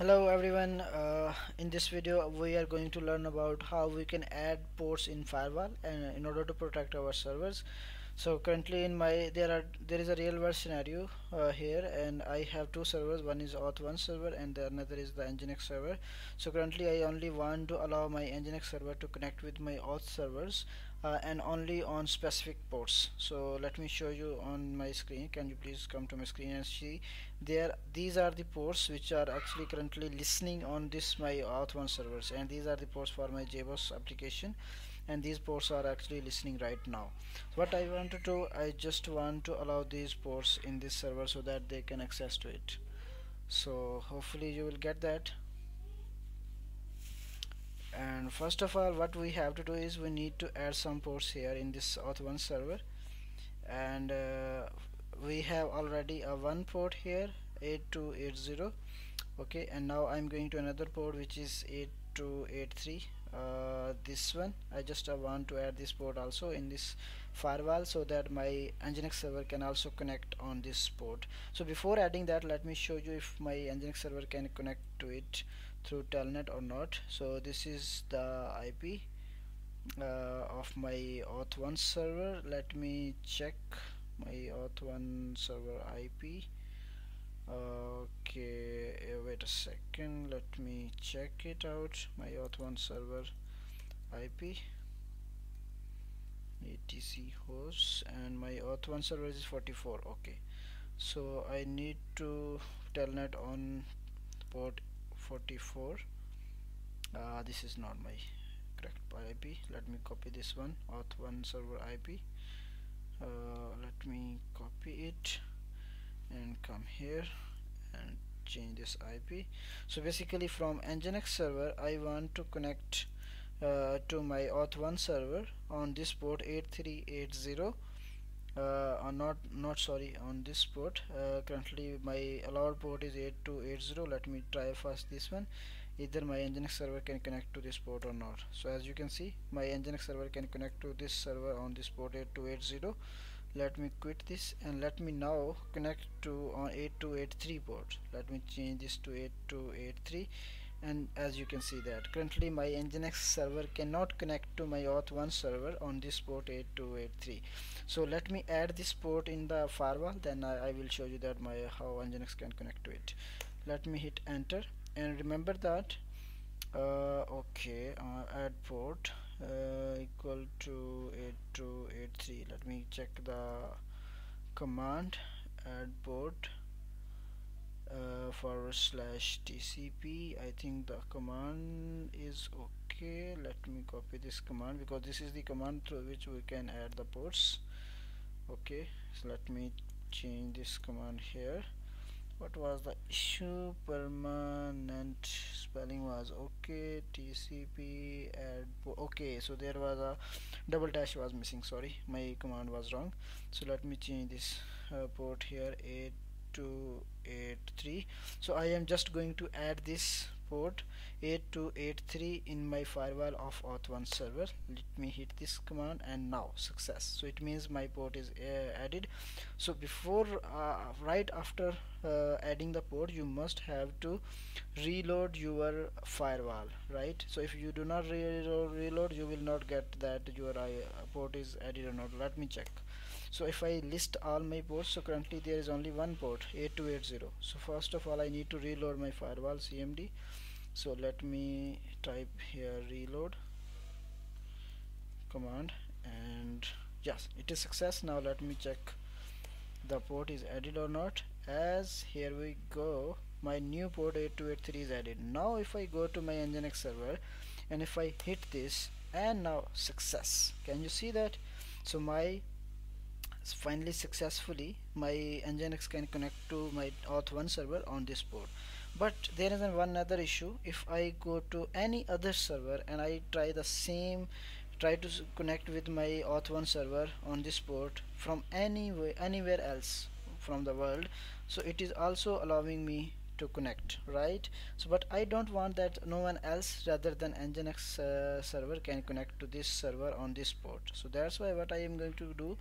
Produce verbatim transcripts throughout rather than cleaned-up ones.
Hello everyone, uh, in this video we are going to learn about how we can add ports in firewall and in order to protect our servers. So currently in my there are there is a real world scenario uh, here, and I have two servers. One is auth one server and the another is the nginx server. So currently I only want to allow my nginx server to connect with my auth servers uh, and only on specific ports. So let me show you on my screen. Can you please come to my screen and see? There, these are the ports which are actually currently listening on this my auth one servers, and these are the ports for my JBoss application, and these ports are actually listening right now. What I want to do, I just want to allow these ports in this server so that they can access to it. So hopefully you will get that. And first of all, what we have to do is we need to add some ports here in this auth one server, and uh, we have already a one port here, eight two eight zero. Okay, and now I'm going to another port which is eight two eight three. Uh, this one I just uh, want to add this port also in this firewall so that my nginx server can also connect on this port. So before adding that, let me show you if my nginx server can connect to it through telnet or not. So this is the I P uh, of my auth one server. Let me check my auth one server I P. Okay, wait a second, let me check it out. My auth one server I P etc hosts, and my auth one server is forty-four. Okay, so I need to telnet on port forty-four. Uh, this is not my correct I P. Let me copy this one, auth one server I P. Uh, let me copy it and come here and change this I P. So basically from nginx server I want to connect uh, to my auth one server on this port eight three eight zero, uh, or not not sorry on this port. Uh, currently my allowed port is eight two eight zero. Let me try first this one, either my nginx server can connect to this port or not. So as you can see, my nginx server can connect to this server on this port eight two eight zero. Let me quit this and let me now connect to on eight two eight three port. Let me change this to eight two eight three, and as you can see that currently my nginx server cannot connect to my auth one server on this port eight two eight three. So let me add this port in the firewall, then I, I will show you that my how nginx can connect to it. Let me hit enter and remember that uh, okay uh, add port Uh, equal to eight two eight three. Let me check the command, add port uh, forward slash T C P. I think the command is okay. Let me copy this command because this is the command through which we can add the ports. Okay, so let me change this command here. What was the issue? Permanent spelling was okay. T C P add. Okay, so there was a double dash was missing. Sorry, my command was wrong. So let me change this uh, port here, eight two eight three. So I am just going to add this port eight two eight three in my firewall of auth one server. Let me hit this command and now success. So it means my port is uh, added. So before uh, right after uh, adding the port, you must have to reload your firewall, right? So if you do not reload, reload you will not get that your uh, port is added or not. Let me check. So if I list all my ports, so currently there is only one port eight two eight zero. So first of all I need to reload my firewall C M D. So let me type here reload command, and yes, it is success. Now let me check the port is added or not. As here we go, my new port eight two eight three is added. Now if I go to my nginx server and if I hit this, and now success. Can you see that? So my finally successfully my nginx can connect to my auth one server on this port. But there is one other issue. If I go to any other server and I try the same try to connect with my auth one server on this port from anywhere anywhere else from the world, so it is also allowing me to connect, right? So but I don't want that no one else rather than nginx uh, server can connect to this server on this port. So that's why what I am going to do,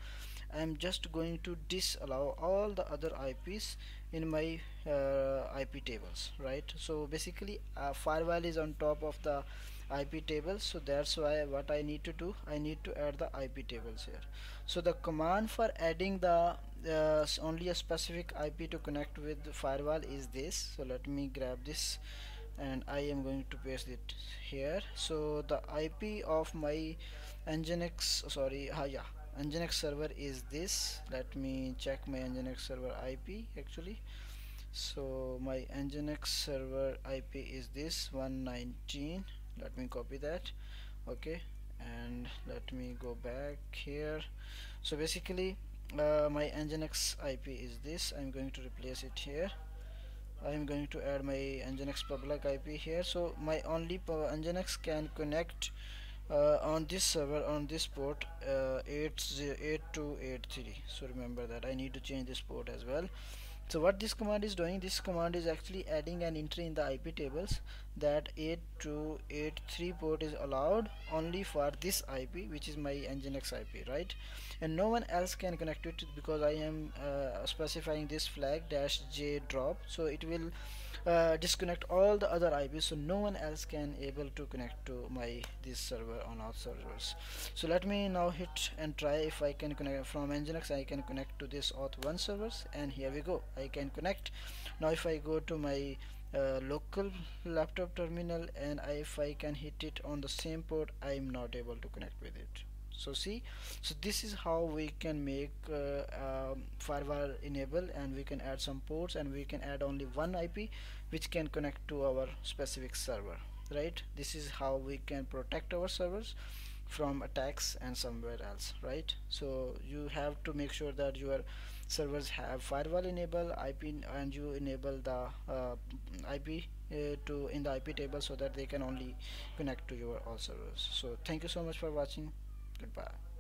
I am just going to disallow all the other I Ps in my uh, I P tables, right? So basically uh, firewall is on top of the I P tables, so that's why what I need to do, I need to add the I P tables here. So the command for adding the uh, only a specific I P to connect with the firewall is this. So let me grab this and I am going to paste it here. So the I P of my nginx, sorry, ah, yeah, nginx server is this. Let me check my nginx server I P actually. So my nginx server I P is this one nineteen. Let me copy that, okay, and let me go back here. So basically uh, my nginx I P is this. I'm going to replace it here. I'm going to add my nginx public I P here. So my only nginx can connect uh, on this server on this port uh, eight zero eight two eight three. So remember that I need to change this port as well. So what this command is doing, this command is actually adding an entry in the I P tables that eight two eight three port is allowed only for this I P, which is my nginx I P, right? And no one else can connect to it because I am uh, specifying this flag dash j drop, so it will uh, disconnect all the other I Ps, so no one else can able to connect to my this server on our servers. So let me now hit and try if I can connect from nginx. I can connect to this auth one servers, and here we go, I can connect now. If I go to my uh, local laptop terminal and I, if I can hit it on the same port, I am not able to connect with it. So see, so this is how we can make uh, um, firewall enable, and we can add some ports, and we can add only one I P which can connect to our specific server, right? This is how we can protect our servers from attacks and somewhere else, right? So you have to make sure that your servers have firewall enable I P, and you enable the uh, I P uh, to in the I P table so that they can only connect to your all servers. So thank you so much for watching. Goodbye.